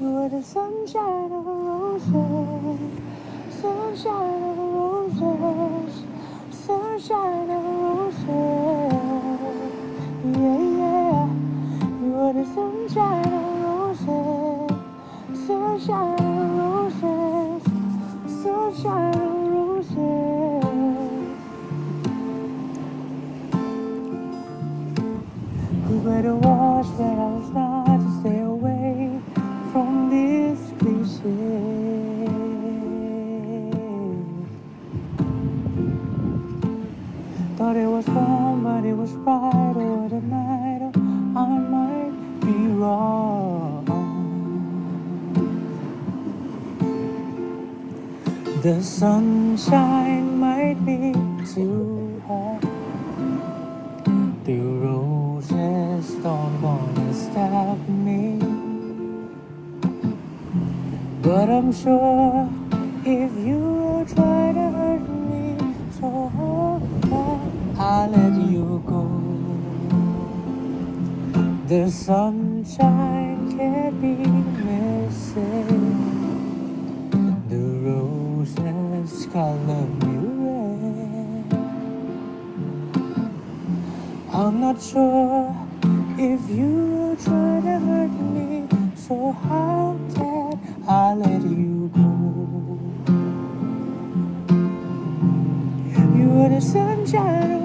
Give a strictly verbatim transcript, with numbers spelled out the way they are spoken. What a sunshine of a roses, sunshine of a roses, sunshine of a roses, yeah, yeah. What a sunshine of roses, sunshine of roses, sunshine of roses. Who better watch where I was not to stay away from this cliche. Thought it was wrong, but it was right. Or the night, or I might be wrong. The sunshine might be too hot. The roses don't wanna stop me. But I'm sure if you try to hurt me so hard, I'll let you go. The sunshine can't be missing. The roses color me red. I'm not sure if you try to hurt me so hard that I'll let you go. You are the sunshine.